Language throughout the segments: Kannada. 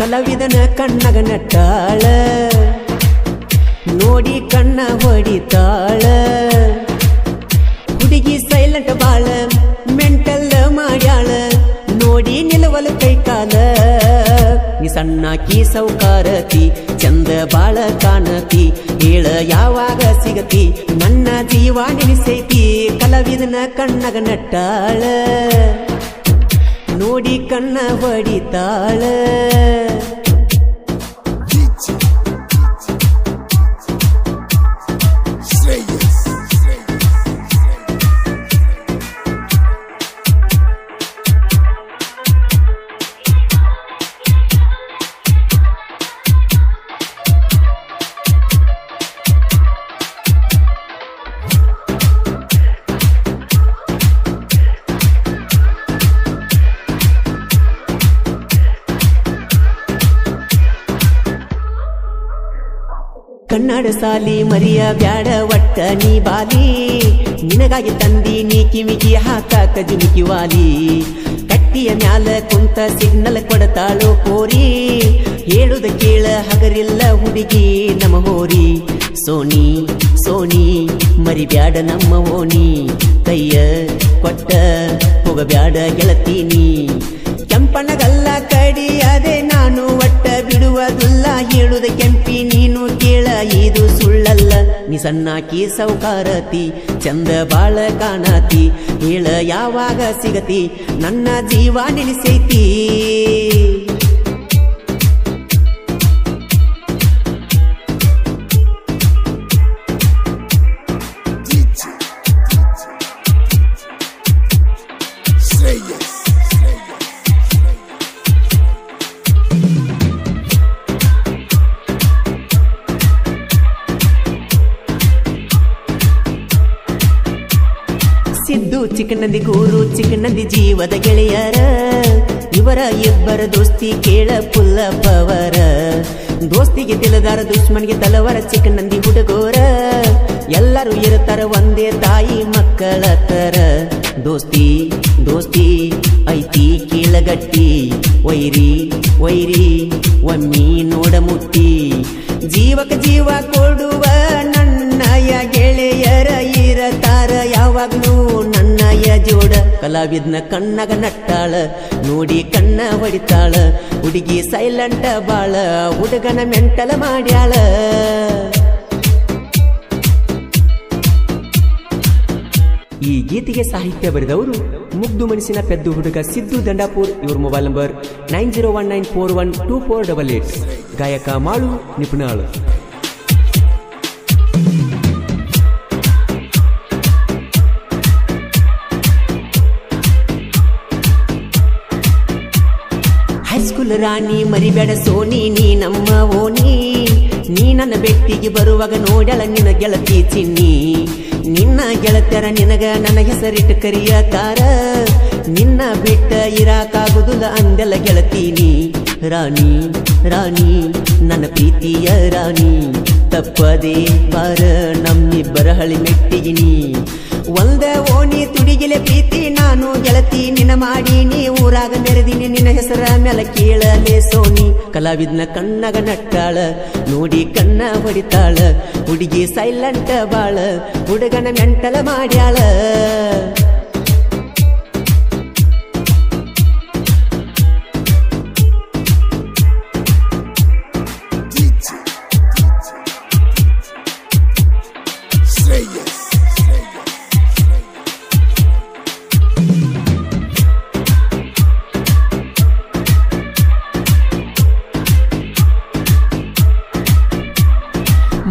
ಕಲವಿದನ ಕಣ್ಣಗ ನಟ್ಟಾಳ ನೋಡಿ ಕಣ್ಣ ಹೊಡಿತಾಳ ಹುಡುಗಿ ಸೈಲೆಂಟ್ ಬಾಳ ಮೆಂಟಲ್ ಮಾಡ್ಯಾಳ ನೋಡಿ ನಿಲುವಲು ಕೈಕಾಲ ನೀ ಸಣ್ಣಾಕಿ ಸೌಕಾರತಿ ಚಂದ ಬಾಳ ಕಾಣತಿ ಹೇಳ ಯಾವಾಗ ಸಿಗತಿ ನನ್ನ ಜೀವ ನೆನೆಸೈತಿ ಕಲವಿದನ ಕಣ್ಣಗ ನಟ್ಟಾಳ ನೋಡಿ ಕಣ್ಣ ಹೊಡಿತಾಳ ಕನ್ನಡ ಸಾಲಿ ಮರಿಯ ಬ್ಯಾಡ ಒಟ್ಟ ನೀ ಬಾಲಿ ನಿನಗಾಗಿ ತಂದಿ ನೀ ಕಿವಿಗೆ ಹಾಕಾಕ ಜುಮುಕಿ ವಾಲಿ ಕಟ್ಟಿಯ ಮ್ಯಾಲ ಕುಂತ ಸಿಗ್ನಲ್ ಕೊಡತಾಳೋ ಕೋರಿ ಹೇಳುದ ಕೇಳ ಹಗರಿಲ್ಲ ಹುಡುಗಿ ನಮ್ಮ ಹೋರಿ ಸೋನಿ ಸೋನಿ ಮರಿಬ್ಯಾಡ ನಮ್ಮ ಓನಿ ಕೈಯ ಕೊಟ್ಟ ಹೋಗಬ್ಯಾಡ ಗೆಳತೀನಿ ಕೆಂಪಣ್ಣಗಲ್ಲ ಕಡಿ ಅದೇ ನಾನು ಒಟ್ಟ ಬಿಡುವುದಲ್ಲ ಹೇಳುದ ಕೆಂಪಿ ನೀನು ಕೇಳ ಇದು ಸುಳ್ಳಲ್ಲ ನೀ ಸಣ್ಣಾಕಿ ಸೌಕಾರತಿ ಚಂದ ಬಾಳ ಕಾಣತಿ ಹೇಳ ಯಾವಾಗ ಸಿಗತಿ ನನ್ನ ಜೀವ ನೆನೆಸೈತಿ ಸಿದ್ದು ಚಿಕ್ಕನಂದಿ ಗೂರು ಚಿಕ್ಕನಂದಿ ಜೀವದ ಗೆಳೆಯರ ಇವರ ಇಬ್ಬರ ದೋಸ್ತಿ ಕೇಳ ಪುಲ್ಲ ಪವರ ದೋಸ್ತಿಗೆ ತಿಲದಾರ ದುಶ್ಮನ್ಗೆ ತಲವರ ಚಿಕ್ಕನಂದಿ ಹುಡುಗೋರ ಎಲ್ಲರೂ ಇರುತ್ತಾರ ಒಂದೇ ತಾಯಿ ಮಕ್ಕಳ ತರ ದೋಸ್ತಿ ದೋಸ್ತಿ ಐತಿ ಕೇಳಗಟ್ಟಿ ವೈರಿ ವೈರಿ ಒಮ್ಮಿ ನೋಡ ಮುಟ್ಟಿ ಜೀವಕ್ಕೆ ಜೀವ ಕೊಡುವ ನನ್ನಯ ಗೆಳೆಯರ ಇರತಾರ ಯಾವಾಗ್ಲೂ ನನ್ನಯ ಜೋಡ ಕಲಾವಿದ್ನ ಕಣ್ಣಗ ನಟ್ಟಾಳ ನೋಡಿ ಕಣ್ಣ ಹೊಡಿತಾಳ ಹುಡುಗಿ ಸೈಲೆಂಟ್ ಬಾಳ ಹುಡುಗನ ಮೆಂಟಲ ಮಾಡ್ಯಾಳ ಈ ಗೀತೆಗೆ ಸಾಹಿತ್ಯ ಬರೆದವರು ಮುಗ್ದು ಮನಸ್ಸಿನ ಪೆದ್ದು ಹುಡುಗ ಸಿದ್ದು ದಂಡಾಪುರ್. ಇವ್ರ ಮೊಬೈಲ್ ನಂಬರ್ 9019412488. ಗಾಯಕ ಮಾಳು ನಿಪುಣಾಳು. ಹೈಸ್ಕೂಲ್ ರಾಣಿ ಮರಿಬೇಡ ಸೋನಿ ನೀ ನಮ್ಮ ಓನಿ ನೀ ನನ್ನ ಬೆಟ್ಟಿಗೆ ಬರುವಾಗ ನೋಡಲ ನಿನ್ನ ಗೆಳತಿ ಚಿನ್ನಿ ನಿನ್ನ ಗೆಳತರ ನಿನಗ ನನ್ನ ಹೆಸರಿಟ್ಟು ಕರಿಯತಾರ ನಿನ್ನ ಬಿಟ್ಟ ಇರಾಕಾಗುದಿಲ್ಲ ಅಂದೆಲ್ಲ ಗೆಳತೀನಿ ರಾಣಿ ರಾಣಿ ನನ್ನ ಪ್ರೀತಿಯ ರಾಣಿ ತಪ್ಪದೇ ಬಾರ ನಮ್ಮಿಬ್ಬರ ಹಳಿ ಮೆಟ್ಟಿಗಿನಿ ಒಂದ ಓಣಿ ತುಡಿಗಿಲೆ ಪ್ರೀತಿ ನಾನು ಗೆಳತಿ ನಿನ್ನ ಮಾಡೀನಿ ಊರಾಗ ನೆರೆದೀನಿ ನಿನ್ನ ಹೆಸರ ಮ್ಯಾಲ ಕೇಳಲೆ ಸೋನಿ ಕಲಾವಿದ್ನ ಕಣ್ಣಗ ನಟ್ಟಾಳ ನೋಡಿ ಕಣ್ಣ ಹೊಡಿತಾಳ ಹುಡುಗಿ ಸೈಲೆಂಟ್ ಬಾಳ ಹುಡುಗನ ಮೆಂಟಲ ಮಾಡ್ಯಾಳ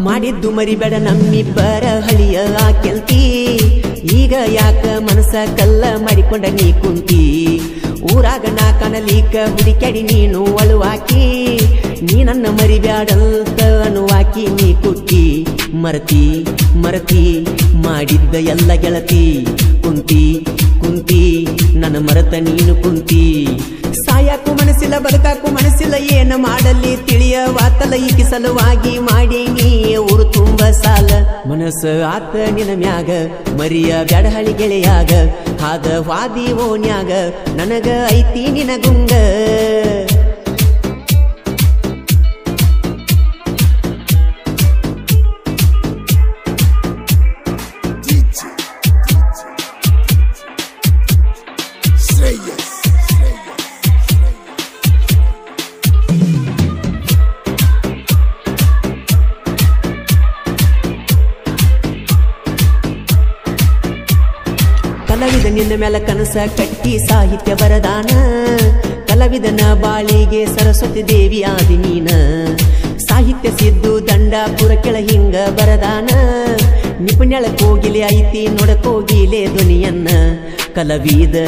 ಮಾಡಿದ್ದು ಮರಿಬೇಡ ನಮ್ಮಿಬ್ಬರ ಹಳಿಯ ಕೆಲ್ತಿ ಈಗ ಯಾಕ ಮನಸ ಕಲ್ಲ ಮಾಡಿಕೊಂಡ ನೀ ಕುಂತಿ ಊರಾಗ ನಾ ಕಾಣಲೀಕ ಹುಡಿಕಾಡಿ ನೀನು ಅಳುವಾಕಿ ನೀ ನನ್ನ ಮರಿಬ್ಯಾಡಂತ ಅನುವಾಕಿ ನೀ ಕುಟ್ಟಿ ಮರತಿ ಮರತಿ ಮಾಡಿದ್ದ ಎಲ್ಲ ಗೆಳತಿ ಕುಂತಿ ಕುಂತಿ ನನ್ನ ಮರತ ನೀನು ಕುಂತಿ ಸಾಯಾಕು ಮನಸ್ಸಿಲ್ಲ ಬದುಕಾಕು ಮನಸ್ಸಿಲ್ಲ ಏನು ಮಾಡಲಿ ತಿಳಿಯವಾತಲ ಈ ಕಿಸಲುವಾಗಿ ಮಾಡಿ ನೀ ಊರು ತುಂಬ ಸಾಲ ಮನಸ್ಸು ಆತ ನಿನ ಮ್ಯಾಗ ಮರಿಯ ಬ್ಯಾಡಹಳಿ ಗೆಳೆಯಾಗ ಹಾದ ವಾದಿ ಓನ್ಯಾಗ ನನಗ ಐತಿ ನಿನಗುಂಗ ನಿನ್ನ ಮೆಲ ಕನಸ ಕಟ್ಟಿ ಸಾಹಿತ್ಯ ವರದಾನ ಕಲವಿದನ ಬಾಳಿಗೆ ಸರಸ್ವತಿ ದೇವಿ ಆದಿ ನೀನ ಸಾಹಿತ್ಯ ಸಿದ್ದು ದಂಡ ಪುರ ಕೆಳ ಹಿಂಗ ವರದಾನ ನಿಪುಣಳ ಕೋಗಿಲೆ ಐತಿ ನೋಡ ಕೋಗಿಲೆ ಧ್ವನಿಯನ್ನ ಕಲವಿದ